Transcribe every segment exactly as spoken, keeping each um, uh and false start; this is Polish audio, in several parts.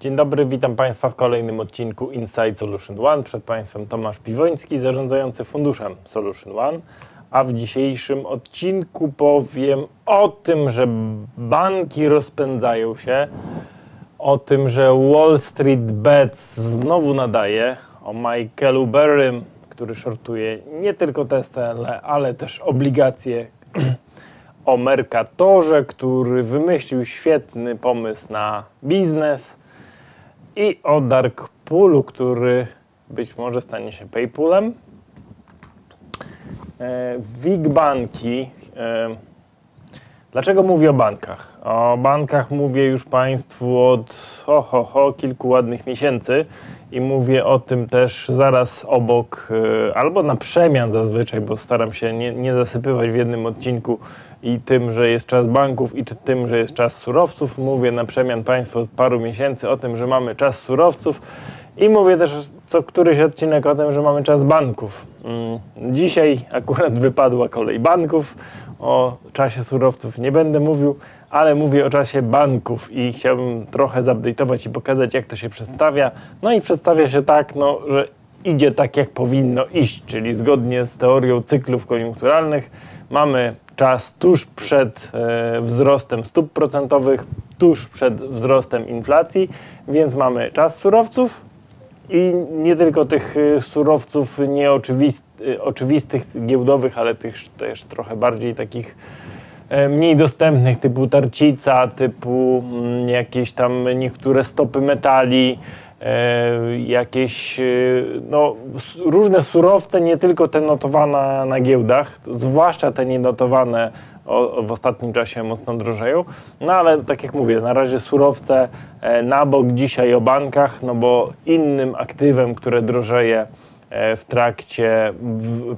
Dzień dobry, witam Państwa w kolejnym odcinku Inside Solution One. Przed Państwem Tomasz Piwoński, zarządzający funduszem Solution One. A w dzisiejszym odcinku powiem o tym, że banki rozpędzają się, o tym, że Wall Street Bets znowu nadaje, o Michaelu Berrym, który shortuje nie tylko Teslę, ale też obligacje, o Merkatorze, który wymyślił świetny pomysł na biznes, i o Dark Poolu, który być może stanie się paypoolem. Wig banki. Dlaczego mówię o bankach? O bankach mówię już Państwu od ho, ho, ho, kilku ładnych miesięcy i mówię o tym też zaraz obok, albo na przemian zazwyczaj, bo staram się nie, nie zasypywać w jednym odcinku i tym, że jest czas banków, i czy tym, że jest czas surowców. Mówię na przemian Państwu od paru miesięcy o tym, że mamy czas surowców, i mówię też co któryś odcinek o tym, że mamy czas banków. Dzisiaj akurat wypadła kolej banków. O czasie surowców nie będę mówił, ale mówię o czasie banków i chciałbym trochę zupdate'ować i pokazać, jak to się przedstawia. No i przedstawia się tak, no, że idzie tak, jak powinno iść, czyli zgodnie z teorią cyklów koniunkturalnych mamy czas tuż przed e, wzrostem stóp procentowych, tuż przed wzrostem inflacji, więc mamy czas surowców i nie tylko tych surowców nieoczywistych, oczywistych, giełdowych, ale tych też trochę bardziej takich mniej dostępnych, typu tarcica, typu jakieś tam niektóre stopy metali, jakieś no, różne surowce, nie tylko te notowane na giełdach, zwłaszcza te nienotowane w ostatnim czasie mocno drożeją. No ale tak jak mówię, na razie surowce na bok, dzisiaj o bankach, no bo innym aktywem, które drożeje w trakcie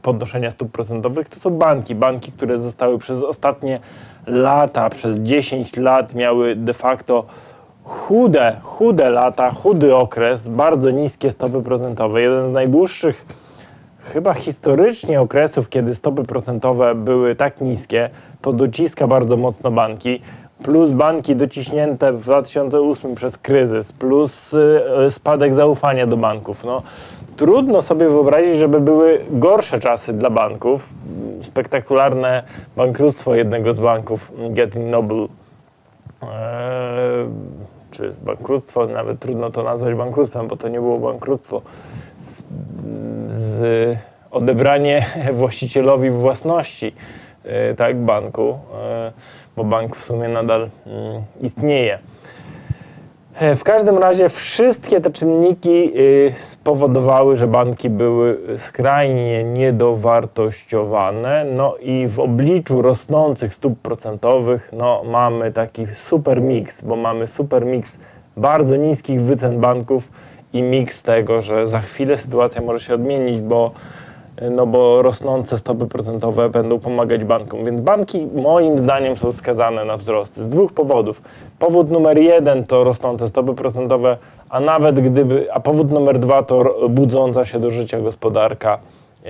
podnoszenia stóp procentowych, to są banki. Banki, które zostały przez ostatnie lata, przez dziesięć lat miały de facto chude, chude lata, chudy okres, bardzo niskie stopy procentowe. Jeden z najdłuższych chyba historycznie okresów, kiedy stopy procentowe były tak niskie, to dociska bardzo mocno banki, plus banki dociśnięte w dwa tysiące ósmym przez kryzys, plus spadek zaufania do banków. No, trudno sobie wyobrazić, żeby były gorsze czasy dla banków. Spektakularne bankructwo jednego z banków, Getting Noble, Eee, czy bankructwo, nawet trudno to nazwać bankructwem, bo to nie było bankructwo, z, z odebranie właścicielowi własności e, tak banku, e, bo bank w sumie nadal mm, istnieje. E, w każdym razie wszystkie te czynniki y, spowodowały, że banki były skrajnie niedowartościowane, no i w obliczu rosnących stóp procentowych no, mamy taki super miks, bo mamy super miks bardzo niskich wycen banków i miks tego, że za chwilę sytuacja może się odmienić, bo, no bo rosnące stopy procentowe będą pomagać bankom. Więc banki moim zdaniem są skazane na wzrosty z dwóch powodów. Powód numer jeden to rosnące stopy procentowe, a nawet gdyby, a powód numer dwa to budząca się do życia gospodarka,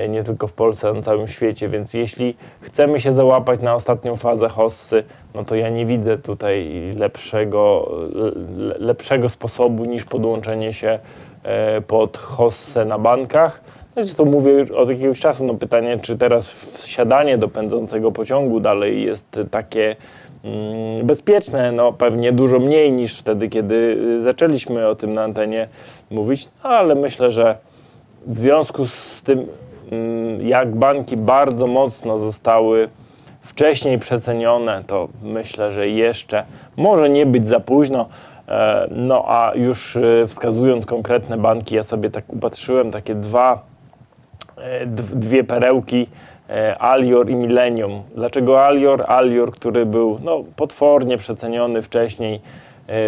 nie tylko w Polsce, na całym świecie. Więc jeśli chcemy się załapać na ostatnią fazę hossy, no to ja nie widzę tutaj lepszego, lepszego sposobu niż podłączenie się pod hossę na bankach. No to mówię od jakiegoś czasu. No pytanie, czy teraz wsiadanie do pędzącego pociągu dalej jest takie mm, bezpieczne? No pewnie dużo mniej niż wtedy, kiedy zaczęliśmy o tym na antenie mówić, no, ale myślę, że w związku z tym, jak banki bardzo mocno zostały wcześniej przecenione, to myślę, że jeszcze może nie być za późno. No a już wskazując konkretne banki, ja sobie tak upatrzyłem takie dwa, dwie perełki, Alior i Millennium. Dlaczego Alior? Alior, który był no, potwornie przeceniony wcześniej,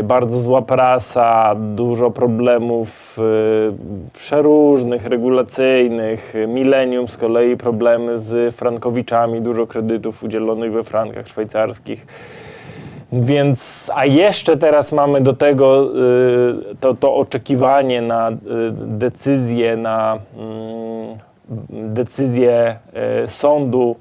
bardzo zła prasa, dużo problemów y, przeróżnych, regulacyjnych. Millennium z kolei problemy z frankowiczami, dużo kredytów udzielonych we frankach szwajcarskich. Więc, a jeszcze teraz mamy do tego y, to, to oczekiwanie na y, decyzję, na y, decyzję y, Sądu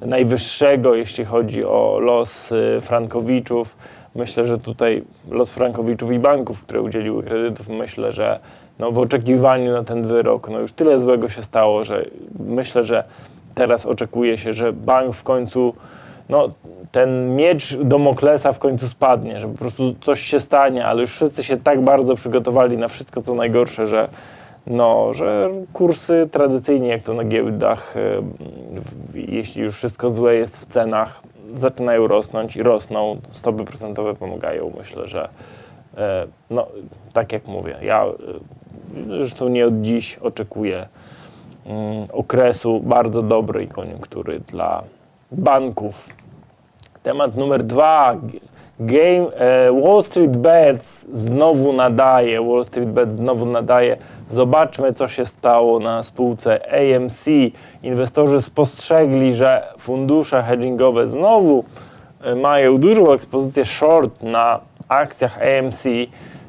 Najwyższego, jeśli chodzi o los y, frankowiczów. Myślę, że tutaj los frankowiczów i banków, które udzieliły kredytów, myślę, że no w oczekiwaniu na ten wyrok no już tyle złego się stało, że myślę, że teraz oczekuje się, że bank w końcu, no ten miecz Damoklesa w końcu spadnie, że po prostu coś się stanie, ale już wszyscy się tak bardzo przygotowali na wszystko, co najgorsze, że no, że kursy tradycyjnie, jak to na giełdach, jeśli już wszystko złe jest w cenach, zaczynają rosnąć i rosną, stopy procentowe pomagają, myślę, że no, tak jak mówię, ja zresztą nie od dziś oczekuję okresu bardzo dobrej koniunktury dla banków. Temat numer dwa. Game, Wall Street Bets znowu nadaje, Wall Street Bets znowu nadaje. Zobaczmy, co się stało na spółce A M C. Inwestorzy spostrzegli, że fundusze hedgingowe znowu mają dużą ekspozycję short na akcjach A M C.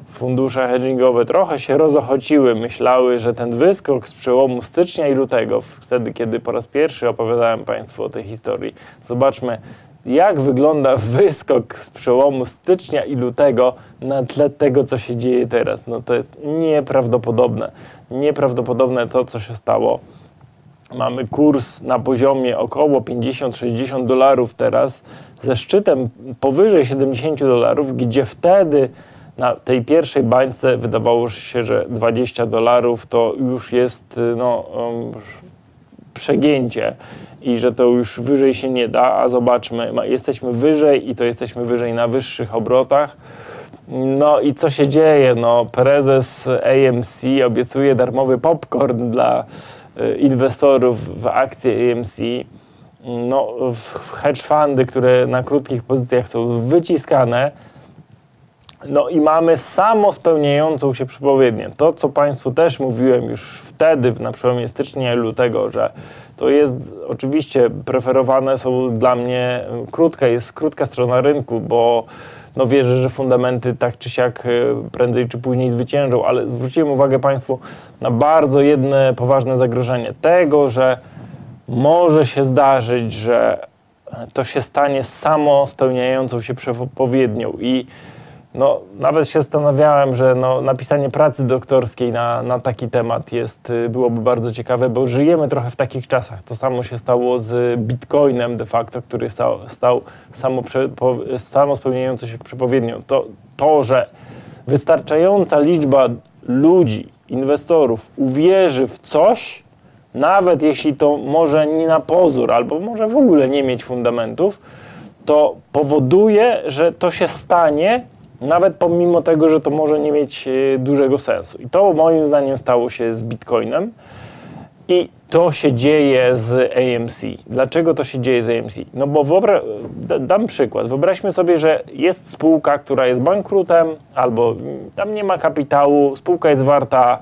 Fundusze hedgingowe trochę się rozochociły, myślały, że ten wyskok z przełomu stycznia i lutego, wtedy kiedy po raz pierwszy opowiadałem Państwu o tej historii, zobaczmy, jak wygląda wyskok z przełomu stycznia i lutego na tle tego, co się dzieje teraz. No to jest nieprawdopodobne. Nieprawdopodobne to, co się stało. Mamy kurs na poziomie około pięćdziesiąt sześćdziesiąt dolarów teraz, ze szczytem powyżej siedemdziesiąt dolarów, gdzie wtedy na tej pierwszej bańce wydawało się, że dwadzieścia dolarów to już jest no, um, przegięcie i że to już wyżej się nie da, a zobaczmy, jesteśmy wyżej i to jesteśmy wyżej na wyższych obrotach. No i co się dzieje? No, prezes A M C obiecuje darmowy popcorn dla inwestorów w akcje A M C. No, hedge fundy, które na krótkich pozycjach są wyciskane. No i mamy samo spełniającą się przepowiednię. To, co Państwu też mówiłem już wtedy, na przełomie stycznia i lutego, że to jest oczywiście preferowane są dla mnie krótka, jest krótka strona rynku, bo no wierzę, że fundamenty tak czy siak prędzej czy później zwyciężą, ale zwróciłem uwagę Państwu na bardzo jedno poważne zagrożenie tego, że może się zdarzyć, że to się stanie samo spełniającą się przepowiednią i no, nawet się zastanawiałem, że no, napisanie pracy doktorskiej na, na taki temat jest, byłoby bardzo ciekawe, bo żyjemy trochę w takich czasach. To samo się stało z Bitcoinem de facto, który stał, stał samo, samo spełniającą się przepowiednią. To, to, że wystarczająca liczba ludzi, inwestorów uwierzy w coś, nawet jeśli to może nie na pozór, albo może w ogóle nie mieć fundamentów, to powoduje, że to się stanie, nawet pomimo tego, że to może nie mieć dużego sensu. I to moim zdaniem stało się z Bitcoinem i to się dzieje z A M C. Dlaczego to się dzieje z A M C? No bo wyobra- dam przykład. Wyobraźmy sobie, że jest spółka, która jest bankrutem albo tam nie ma kapitału, spółka jest warta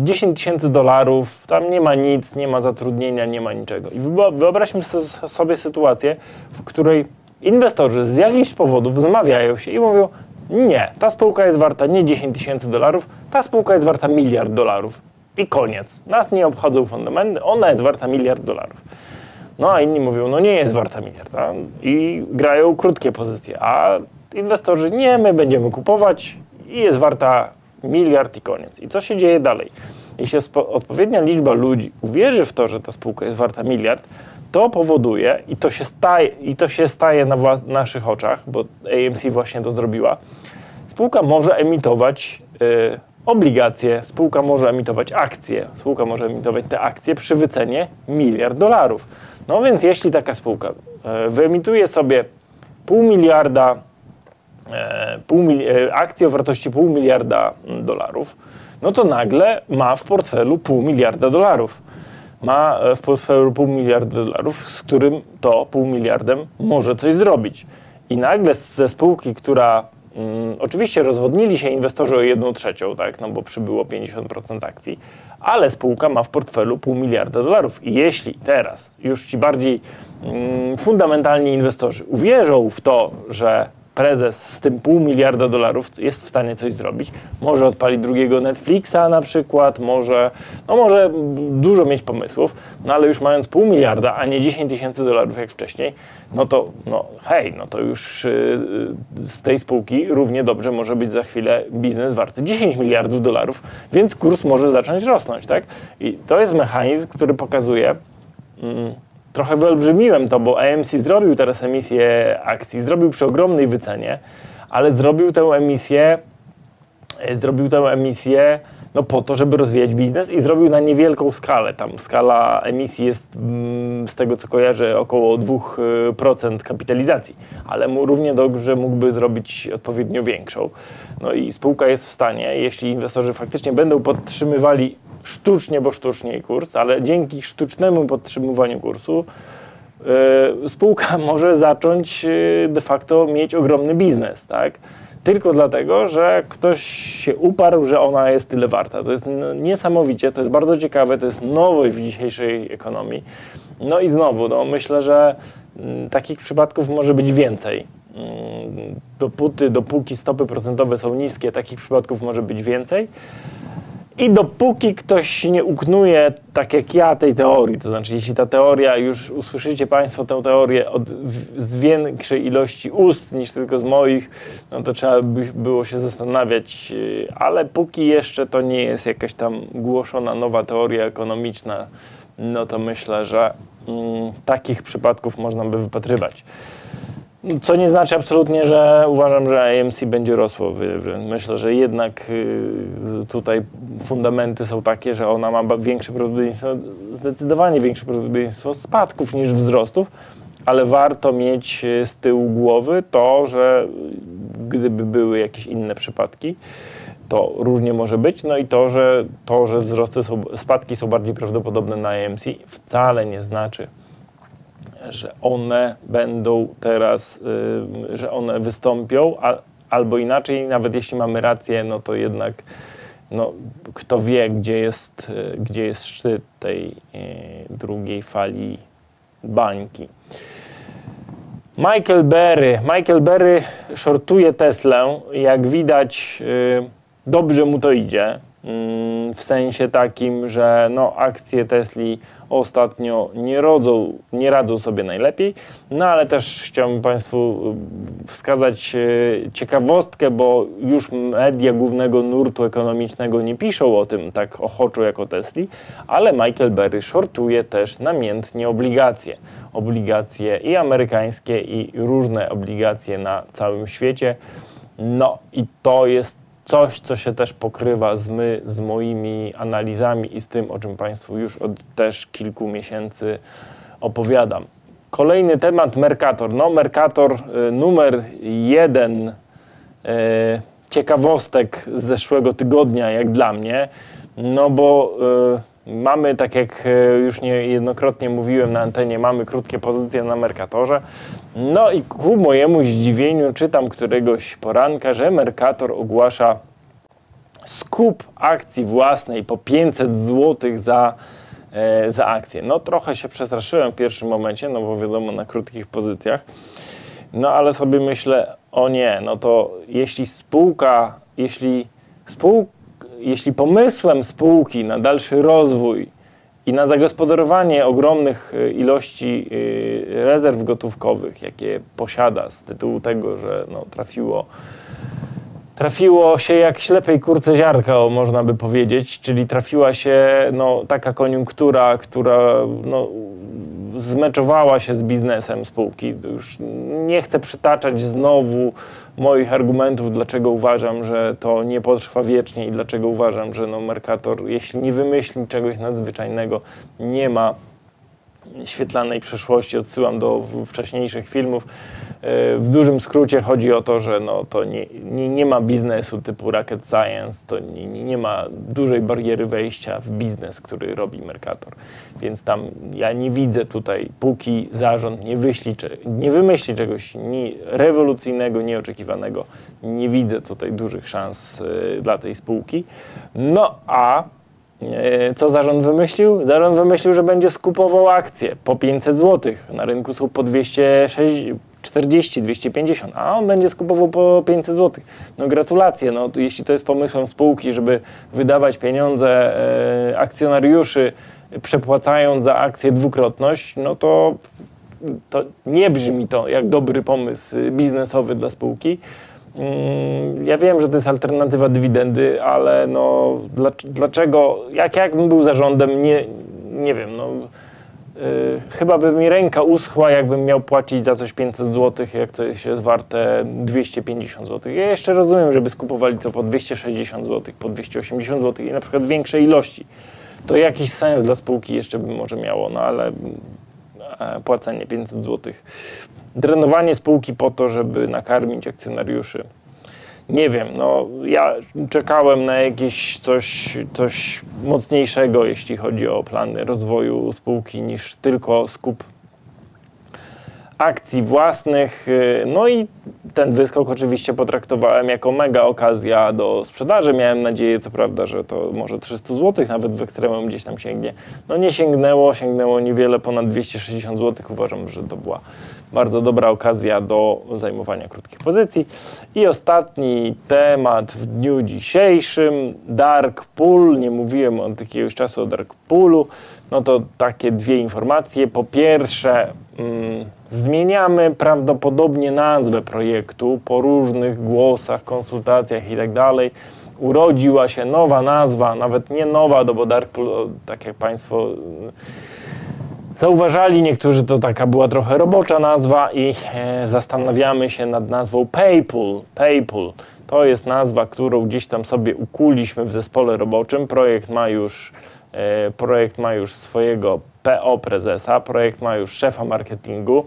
dziesięć tysięcy dolarów, tam nie ma nic, nie ma zatrudnienia, nie ma niczego. I wyobraźmy sobie sytuację, w której inwestorzy z jakichś powodów zmawiają się i mówią: nie, ta spółka jest warta nie dziesięć tysięcy dolarów, ta spółka jest warta miliard dolarów i koniec. Nas nie obchodzą fundamenty, ona jest warta miliard dolarów. No a inni mówią, no nie jest warta miliarda i grają krótkie pozycje, a inwestorzy nie, my będziemy kupować i jest warta miliard i koniec. I co się dzieje dalej? Jeśli odpowiednia liczba ludzi uwierzy w to, że ta spółka jest warta miliard, to powoduje, i to się staje, i to się staje na naszych oczach, bo A M C właśnie to zrobiła, spółka może emitować y, obligacje, spółka może emitować akcje, spółka może emitować te akcje przy wycenie miliard dolarów. No więc jeśli taka spółka y, wyemituje sobie pół miliarda, y, pół mili- y, akcje o wartości pół miliarda dolarów, no to nagle ma w portfelu pół miliarda dolarów. Ma w portfelu pół miliarda dolarów, z którym to pół miliardem może coś zrobić. I nagle ze spółki, która mm, oczywiście rozwodnili się inwestorzy o jedną trzecią, tak, no bo przybyło pięćdziesiąt procent akcji, ale spółka ma w portfelu pół miliarda dolarów. I jeśli teraz już ci bardziej mm, fundamentalni inwestorzy uwierzą w to, że prezes z tym pół miliarda dolarów jest w stanie coś zrobić. Może odpalić drugiego Netflixa na przykład, może, no może dużo mieć pomysłów, no ale już mając pół miliarda, a nie dziesięć tysięcy dolarów jak wcześniej, no to no hej, no to już yy, z tej spółki równie dobrze może być za chwilę biznes warty dziesięć miliardów dolarów, więc kurs może zacząć rosnąć, tak? I to jest mechanizm, który pokazuje, mm, trochę wyolbrzymiłem to, bo A M C zrobił teraz emisję akcji, zrobił przy ogromnej wycenie, ale zrobił tę emisję, zrobił tę emisję no po to, żeby rozwijać biznes i zrobił na niewielką skalę. Tam skala emisji jest, z tego co kojarzę, około dwa procent kapitalizacji, ale mu równie dobrze mógłby zrobić odpowiednio większą. No i spółka jest w stanie, jeśli inwestorzy faktycznie będą podtrzymywali sztucznie, bo sztucznie kurs, ale dzięki sztucznemu podtrzymywaniu kursu yy, spółka może zacząć yy, de facto mieć ogromny biznes, tak? Tylko dlatego, że ktoś się uparł, że ona jest tyle warta. To jest niesamowicie, to jest bardzo ciekawe, to jest nowość w dzisiejszej ekonomii. No i znowu, no, myślę, że m, takich przypadków może być więcej. M, dopóty, dopóki stopy procentowe są niskie, takich przypadków może być więcej. I dopóki ktoś nie uknuje, tak jak ja, tej teorii, to znaczy jeśli ta teoria, już usłyszycie Państwo tę teorię od, z większej ilości ust niż tylko z moich, no to trzeba by było się zastanawiać, ale póki jeszcze to nie jest jakaś tam głoszona nowa teoria ekonomiczna, no to myślę, że mm, takich przypadków można by wypatrywać. Co nie znaczy absolutnie, że uważam, że A M C będzie rosło. Myślę, że jednak tutaj fundamenty są takie, że ona ma większe prawdopodobieństwo, zdecydowanie większe prawdopodobieństwo spadków niż wzrostów, ale warto mieć z tyłu głowy to, że gdyby były jakieś inne przypadki, to różnie może być, no i to, że, to, że wzrosty są, spadki są bardziej prawdopodobne na A M C, wcale nie znaczy, że one będą teraz, yy, że one wystąpią, a, albo inaczej, nawet jeśli mamy rację, no to jednak no, kto wie, gdzie jest, yy, gdzie jest szczyt tej yy, drugiej fali bańki. Michael Berry. Michael Berry shortuje Teslę. Jak widać, yy, dobrze mu to idzie. W sensie takim, że no, akcje Tesli ostatnio nie rodzą, nie radzą sobie najlepiej, no ale też chciałbym Państwu wskazać ciekawostkę, bo już media głównego nurtu ekonomicznego nie piszą o tym tak ochoczo jak o Tesli, ale Michael Berry shortuje też namiętnie obligacje. Obligacje i amerykańskie, i różne obligacje na całym świecie. No i to jest coś, co się też pokrywa z, my, z moimi analizami i z tym, o czym Państwu już od też kilku miesięcy opowiadam. Kolejny temat, Merkator. No, Merkator y, numer jeden y, ciekawostek z zeszłego tygodnia, jak dla mnie. No bo y, mamy, tak jak już niejednokrotnie mówiłem na antenie, mamy krótkie pozycje na Merkatorze. No i ku mojemu zdziwieniu czytam któregoś poranka, że Merkator ogłasza skup akcji własnej po pięćset złotych za, e, za akcję. No trochę się przestraszyłem w pierwszym momencie, no bo wiadomo, na krótkich pozycjach. No ale sobie myślę, o nie, no to jeśli spółka, jeśli spółka, jeśli pomysłem spółki na dalszy rozwój i na zagospodarowanie ogromnych ilości rezerw gotówkowych, jakie posiada z tytułu tego, że no, trafiło, trafiło się jak ślepej kurce ziarka, o, można by powiedzieć, czyli trafiła się no, taka koniunktura, która no, zmeczowała się z biznesem spółki. Już nie chcę przytaczać znowu moich argumentów, dlaczego uważam, że to nie potrwa wiecznie i dlaczego uważam, że no Merkator, jeśli nie wymyśli czegoś nadzwyczajnego, nie ma świetlanej przeszłości. Odsyłam do wcześniejszych filmów. W dużym skrócie chodzi o to, że no to nie, nie, nie ma biznesu typu rocket science, to nie, nie ma dużej bariery wejścia w biznes, który robi Merkator. Więc tam ja nie widzę tutaj, póki zarząd nie, wyśli, nie wymyśli czegoś ni rewolucyjnego, nieoczekiwanego, nie widzę tutaj dużych szans y, dla tej spółki. No a co zarząd wymyślił? Zarząd wymyślił, że będzie skupował akcje po pięćset złotych. Na rynku są po dwieście sześć, dwieście czterdzieści, dwieście pięćdziesiąt, a on będzie skupował po pięćset złotych. No gratulacje, no, to jeśli to jest pomysłem spółki, żeby wydawać pieniądze e, akcjonariuszy, przepłacając za akcję dwukrotność, no to, to nie brzmi to jak dobry pomysł biznesowy dla spółki. Ja wiem, że to jest alternatywa dywidendy, ale no dlaczego, jak, jak bym był zarządem, nie, nie wiem, no, yy, chyba by mi ręka uschła, jakbym miał płacić za coś pięćset złotych, jak to jest warte dwieście pięćdziesiąt złotych. Ja jeszcze rozumiem, żeby skupowali to po dwieście sześćdziesiąt złotych, po dwieście osiemdziesiąt złotych i na przykład większej ilości. To jakiś sens dla spółki jeszcze by może miało, no ale płacenie pięćset złotych. Drenowanie spółki po to, żeby nakarmić akcjonariuszy. Nie wiem, no ja czekałem na jakieś coś, coś mocniejszego, jeśli chodzi o plany rozwoju spółki, niż tylko skup akcji własnych. No i ten wyskok oczywiście potraktowałem jako mega okazja do sprzedaży. Miałem nadzieję, co prawda, że to może trzysta złotych, nawet w ekstremum gdzieś tam sięgnie. No nie sięgnęło, sięgnęło niewiele, ponad dwieście sześćdziesiąt złotych. Uważam, że to była bardzo dobra okazja do zajmowania krótkich pozycji. I ostatni temat w dniu dzisiejszym, Dark Pool. Nie mówiłem od jakiegoś czasu o Dark Poolu. No to takie dwie informacje. Po pierwsze, mm, zmieniamy prawdopodobnie nazwę projektu po różnych głosach, konsultacjach i tak dalej. Urodziła się nowa nazwa, nawet nie nowa, bo Dark Pool, tak jak Państwo zauważali, niektórzy, to taka była trochę robocza nazwa i e, zastanawiamy się nad nazwą paypool. Paypool to jest nazwa, którą gdzieś tam sobie ukuliśmy w zespole roboczym. Projekt ma już Projekt ma już swojego P O prezesa, projekt ma już szefa marketingu,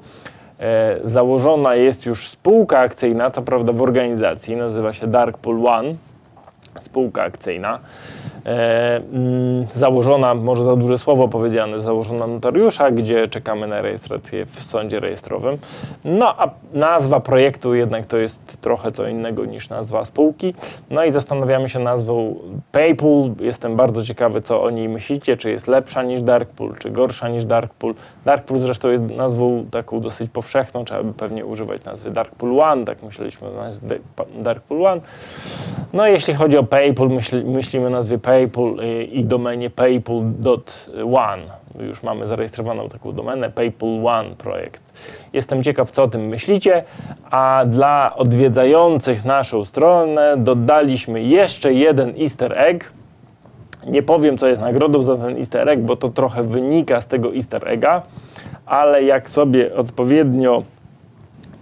założona jest już spółka akcyjna, co prawda w organizacji, nazywa się Dark Pool One, spółka akcyjna, założona, może za duże słowo powiedziane, założona notariusza, gdzie czekamy na rejestrację w sądzie rejestrowym. No a nazwa projektu jednak to jest trochę co innego niż nazwa spółki. No i zastanawiamy się nazwą PayPool. Jestem bardzo ciekawy, co o niej myślicie, czy jest lepsza niż Dark Pool, czy gorsza niż Dark Pool. Dark Pool zresztą jest nazwą taką dosyć powszechną, trzeba by pewnie używać nazwy Dark Pool One, tak myśleliśmy o nazwie Dark Pool One. No jeśli chodzi o PayPool, myśl, myślimy o nazwie PayPool, PayPool i domenie paypool kropka one. Już mamy zarejestrowaną taką domenę Paypool One projekt. Jestem ciekaw, co o tym myślicie, a dla odwiedzających naszą stronę dodaliśmy jeszcze jeden easter egg. Nie powiem, co jest nagrodą za ten easter egg, bo to trochę wynika z tego easter egga, ale jak sobie odpowiednio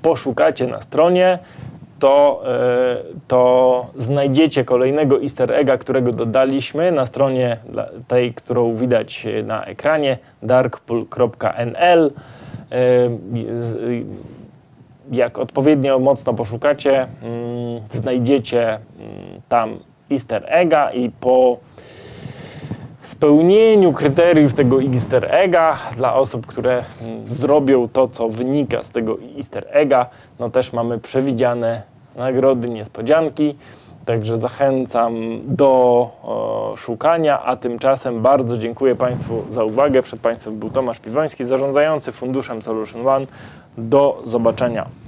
poszukacie na stronie, To, to znajdziecie kolejnego easter egga, którego dodaliśmy na stronie tej, którą widać na ekranie, darkpool kropka n l. Jak odpowiednio mocno poszukacie, znajdziecie tam easter egga i po spełnieniu kryteriów tego easter egga dla osób, które zrobią to, co wynika z tego easter egga, no też mamy przewidziane nagrody, niespodzianki, także zachęcam do o, szukania, a tymczasem bardzo dziękuję Państwu za uwagę. Przed Państwem był Tomasz Piwoński, zarządzający funduszem Solution One. Do zobaczenia.